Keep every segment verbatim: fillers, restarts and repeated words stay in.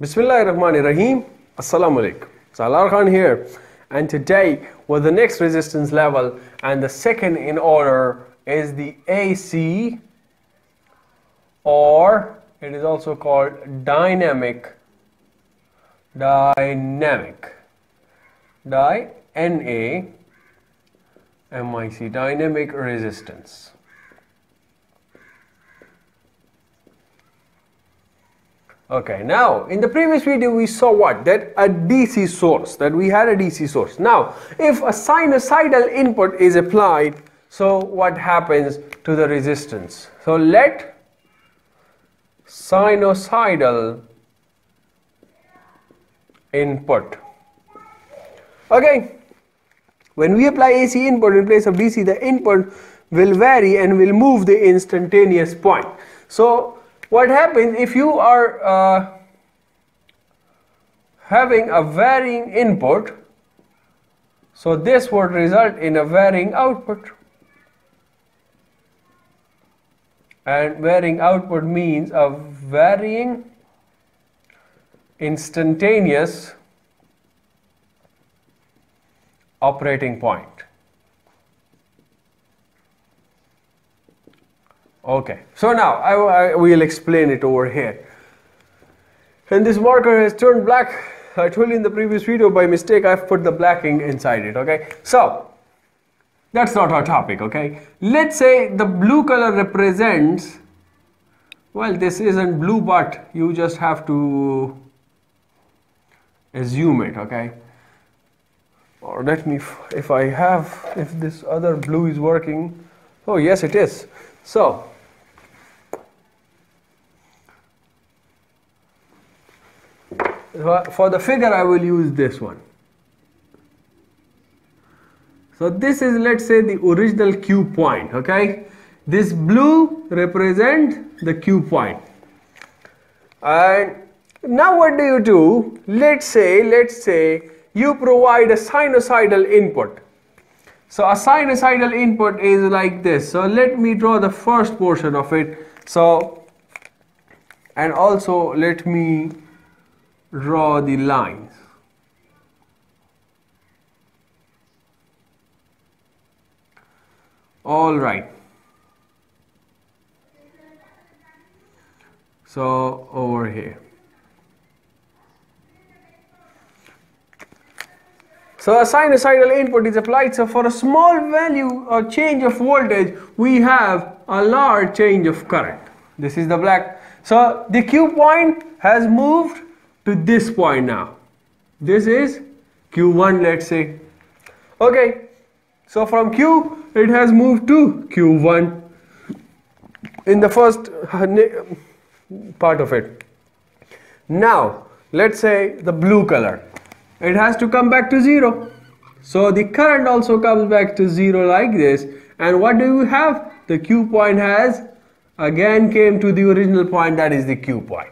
Bismillahirrahmanirrahim. Assalamu alaikum. Salar Khan here, and today was the next resistance level, and the second in order is the A C, or it is also called dynamic dynamic di N A M I C dynamic resistance. Okay, now in the previous video we saw what? That a D C source, that we had a D C source. Now, if a sinusoidal input is applied, so what happens to the resistance? So let sinusoidal input. Okay, when we apply A C input in place of D C, the input will vary and will move the instantaneous point. So what happens if you are uh, having a varying input? So this would result in a varying output, and varying output means a varying instantaneous operating point. Okay, so now I, I will explain it over here. And this marker has turned black. I told you in the previous video, by mistake I've put the blacking inside it. Okay, so that's not our topic. Okay, let's say the blue color represents, well, this isn't blue, but you just have to assume it. Okay, or let me, if I have, if this other blue is working, oh yes it is. So for the figure I will use this one. So this is, let's say, the original Q point. Okay, this blue represents the Q point. And now what do you do? Let's say, let's say you provide a sinusoidal input. So a sinusoidal input is like this. So let me draw the first portion of it. So, and also let me draw the lines. All right. So over here. So a sinusoidal input is applied, so for a small value or change of voltage, we have a large change of current. This is the black. So the Q point has moved to this point now. This is Q one, let's say. Okay, so from Q, it has moved to Q one in the first part of it. Now, let's say the blue color. It has to come back to zero. So the current also comes back to zero like this. And what do we have? The Q point has again came to the original point, that is the Q point.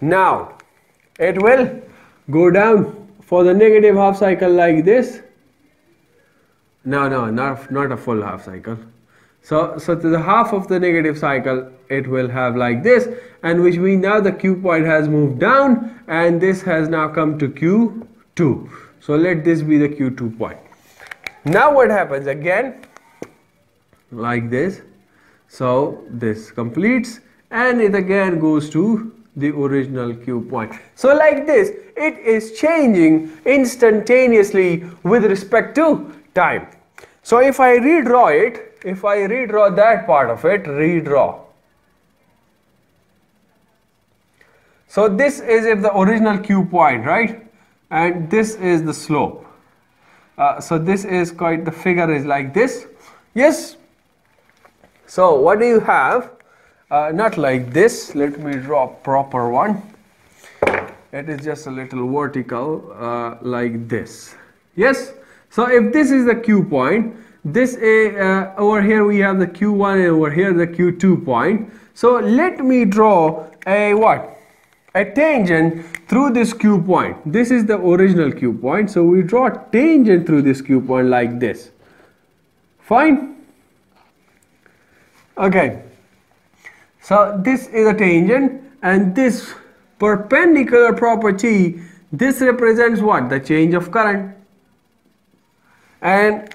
Now it will go down for the negative half cycle like this. No, no, not, not a full half cycle. So, so to the half of the negative cycle, it will have like this, and which means now the Q point has moved down, and this has now come to Q two. So let this be the Q two point. Now what happens again? Like this. So this completes, and it again goes to the original Q point. So like this, it is changing instantaneously with respect to time. So if I redraw it, if I redraw that part of it, redraw. So this is if the original Q point, right? And this is the slope. Uh, so this is quite, the figure is like this. Yes. So what do you have? Uh, not like this. Let me draw a proper one. It is just a little vertical uh, like this. Yes. So if this is the Q point, this is, uh, over here we have the Q one, and over here the Q two point. So let me draw a what? A tangent through this Q point. This is the original Q point. So we draw a tangent through this Q point like this. Fine? Okay. So this is a tangent, and this perpendicular property, this represents what? The change of current. And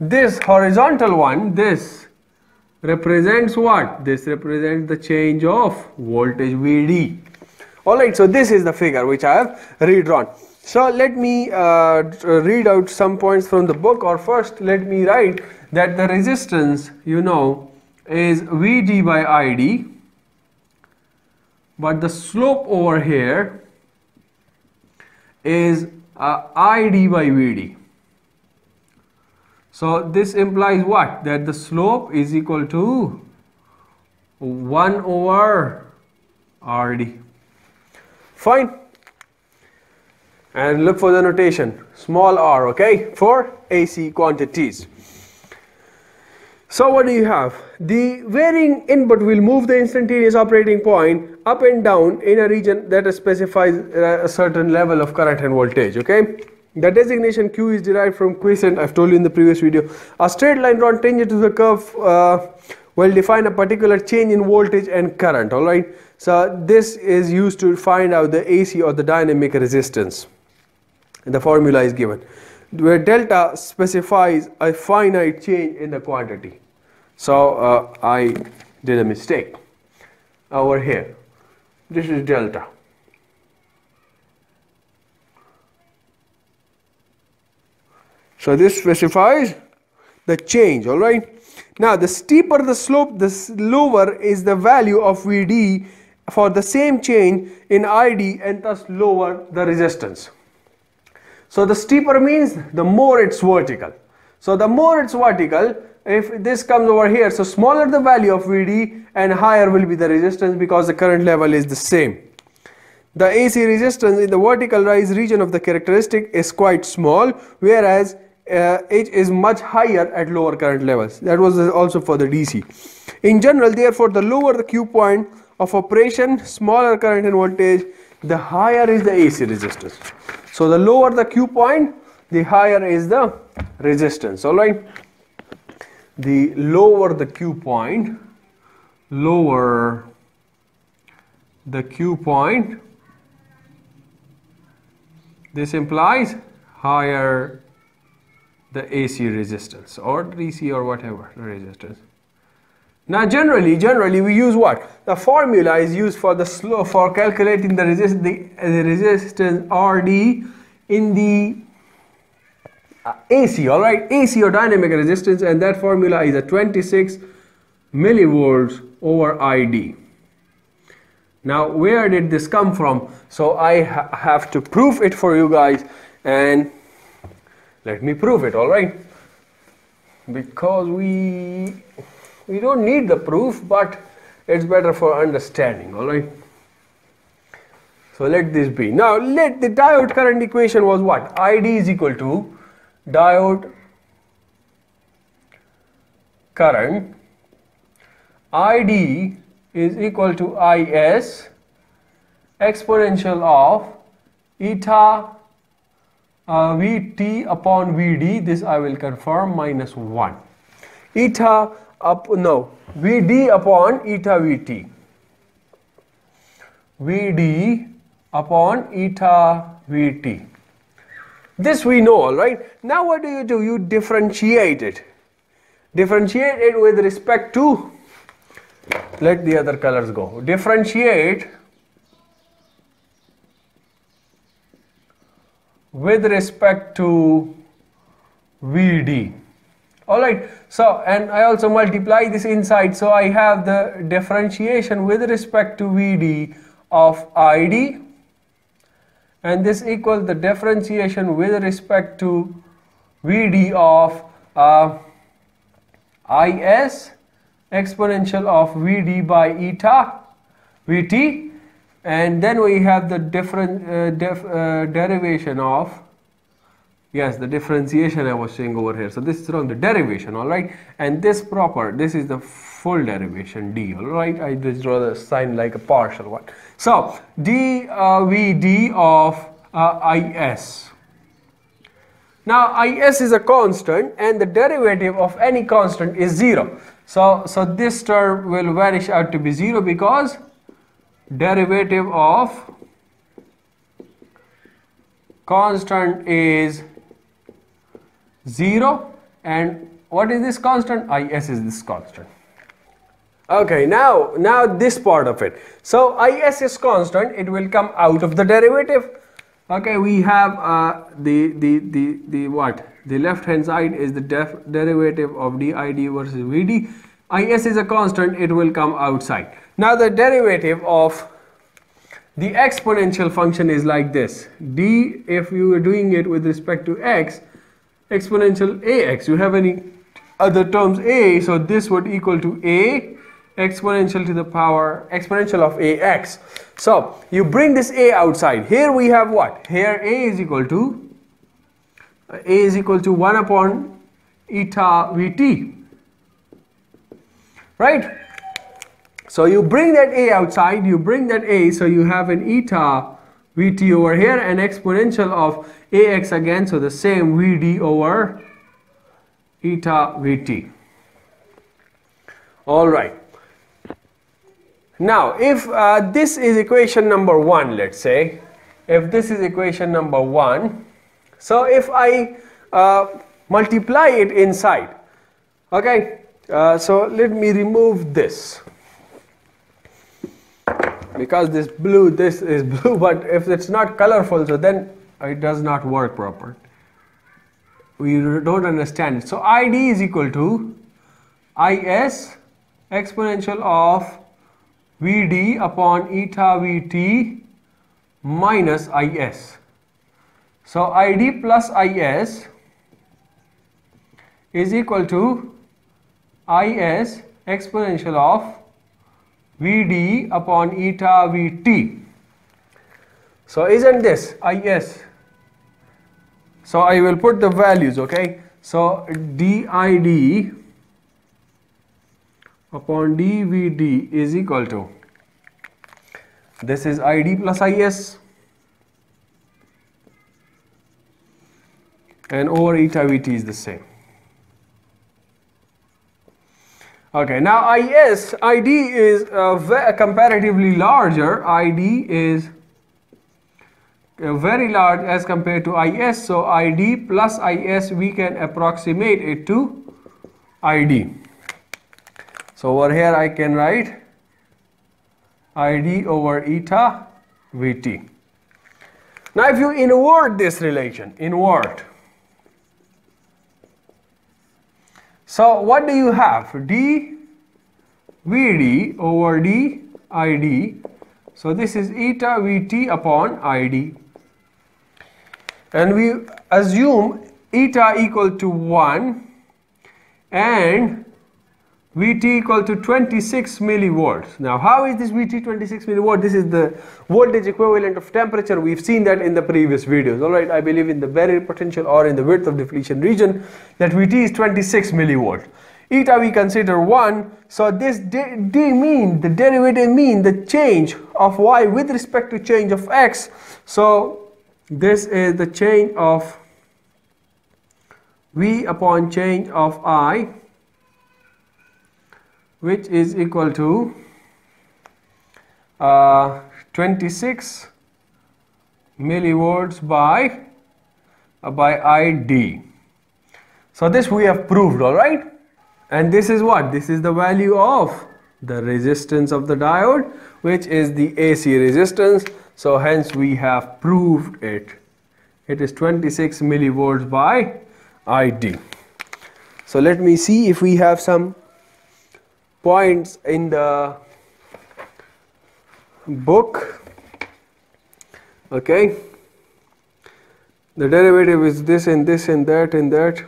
this horizontal one, this represents what? This represents the change of voltage V D. Alright, so this is the figure which I have redrawn. So let me uh, read out some points from the book, or first let me write that the resistance, you know, is V D by I D, but the slope over here is uh, I D by V D. So this implies what? That the slope is equal to one over R D. Fine. And look for the notation, small r, okay, for A C quantities. So what do you have? The varying input will move the instantaneous operating point up and down in a region that specifies a certain level of current and voltage, okay. The designation Q is derived from quiescent, I've told you in the previous video. A straight line drawn tangent to the curve uh, will define a particular change in voltage and current, alright. So this is used to find out the A C or the dynamic resistance. And the formula is given, where delta specifies a finite change in the quantity. So uh, I did a mistake over here. This is delta. So this specifies the change, alright. Now the steeper the slope, the lower is the value of V D for the same change in I D, and thus lower the resistance. So the steeper means the more it's vertical. So the more it's vertical, if this comes over here, so smaller the value of V D and higher will be the resistance, because the current level is the same. The A C resistance in the vertical rise region of the characteristic is quite small, whereas uh, it is much higher at lower current levels. That was also for the D C. In general, therefore, the lower the Q point of operation, smaller current and voltage, the higher is the A C resistance. So the lower the Q point, the higher is the resistance, alright. The lower the Q point, lower the Q point, this implies higher the A C resistance or D C or whatever resistance. Now generally, generally we use what? The formula is used for the slope, for calculating the, resist, the, the resistance R D in the uh, A C, alright, A C or dynamic resistance, and that formula is a twenty-six millivolts over I D. Now where did this come from? So I ha have to prove it for you guys, and let me prove it, alright, because we we don't need the proof, but it's better for understanding, alright. So let this be. Now let the diode current equation was what? I D is equal to diode current, I D is equal to I S exponential of eta uh, V T upon V D, this I will confirm, minus one. Eta up, no, V D upon eta V T. V D upon eta V T. This we know, alright. Now what do you do? You differentiate it. Differentiate it with respect to, let the other colors go. Differentiate with respect to V D. Alright, so and I also multiply this inside, so I have the differentiation with respect to V D of I D, and this equals the differentiation with respect to V D of uh, I S exponential of V D by eta V T, and then we have the different uh, def, uh, derivation of, yes, the differentiation I was saying over here, so this is wrong, the derivation, alright, and this proper, this is the full derivation D, alright, I just draw the sign like a partial one. So D uh, V D of uh, I S. Now I S is a constant, and the derivative of any constant is zero. So, so this term will vanish out to be zero, because derivative of constant is zero, and what is this constant? I S is this constant. Okay, now now this part of it. So I S is constant, it will come out of the derivative. Okay, we have uh, the, the, the, the what? The left hand side is the def derivative of D I D versus V D. I S is a constant, it will come outside. Now the derivative of the exponential function is like this. D, if you are doing it with respect to x, exponential A X, you have any other terms A, so this would equal to A exponential to the power exponential of A X. So you bring this A outside. Here we have what? Here A is equal to uh, A is equal to one upon eta V T, right? So you bring that A outside, you bring that A, so you have an eta V T over here and exponential of A X again, so the same V D over eta V T. All right. Now, if uh, this is equation number one, let's say, if this is equation number one, so if I uh, multiply it inside, okay, uh, so let me remove this, because this blue, this is blue, but if it's not colorful, so then it does not work properly. We don't understand it. So I D is equal to I S exponential of V D upon eta V T minus I S. So I D plus I S is equal to I S exponential of V D upon eta V T. So isn't this I S? So I will put the values, okay? So D I D upon D V D is equal to, this is I D plus I S, and over eta V T is the same. Okay, now I S, I D is uh, comparatively larger, I D is uh, very large as compared to I S, so I D plus I S, we can approximate it to I D. So over here I can write I D over eta V T. Now if you invert this relation, invert. So what do you have? D V D over D I D. So this is eta V T upon I D. And we assume eta equal to one and V T equal to twenty-six millivolts. Now how is this V T twenty-six millivolts? This is the voltage equivalent of temperature. We've seen that in the previous videos. Alright, I believe in the barrier potential or in the width of depletion region that V T is twenty-six millivolts. Eta we consider one. So this d, d mean, the derivative mean the change of y with respect to change of x. So this is the change of V upon change of I, which is equal to uh, twenty-six millivolts by uh, by I D. So this we have proved, all right? And this is what? This is the value of the resistance of the diode, which is the A C resistance. So hence we have proved it. It is twenty-six millivolts by I D. So let me see if we have some points in the book. Okay, the derivative is this and this and that and that.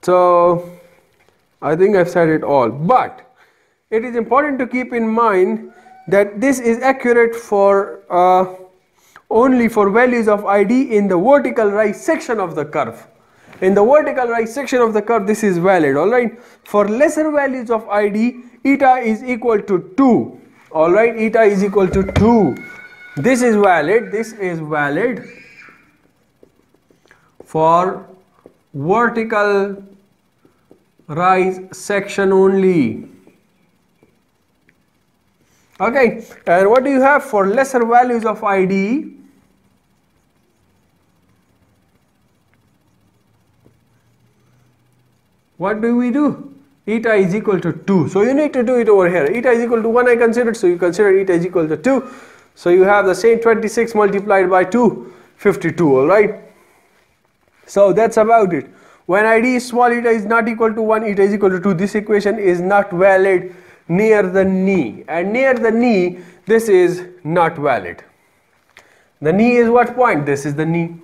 So I think I've said it all, but it is important to keep in mind that this is accurate for uh, only for values of I D in the vertical rise section of the curve. In the vertical rise section of the curve, this is valid, alright. For lesser values of I D, eta is equal to two, alright, eta is equal to two. This is valid, this is valid for vertical rise section only, Okay, and what do you have for lesser values of I D? What do we do? Eta is equal to two. So you need to do it over here. Eta is equal to one I considered, so you consider eta is equal to two. So you have the same twenty-six multiplied by two, fifty-two, alright. So that's about it. When I D is small, eta is not equal to one, eta is equal to two. This equation is not valid near the knee, and near the knee this is not valid. The knee is what point? This is the knee.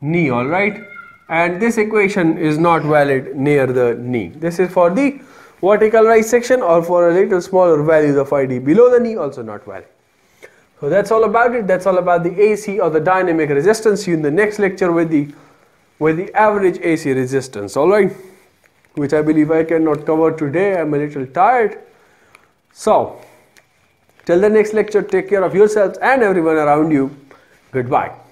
Knee, alright. And this equation is not valid near the knee. This is for the vertical rise section or for a little smaller values of I D below the knee, also not valid. So that's all about it. That's all about the A C or the dynamic resistance. See you in the next lecture with the with the average A C resistance, alright, which I believe I cannot cover today. I'm a little tired. So till the next lecture, take care of yourselves and everyone around you. Goodbye.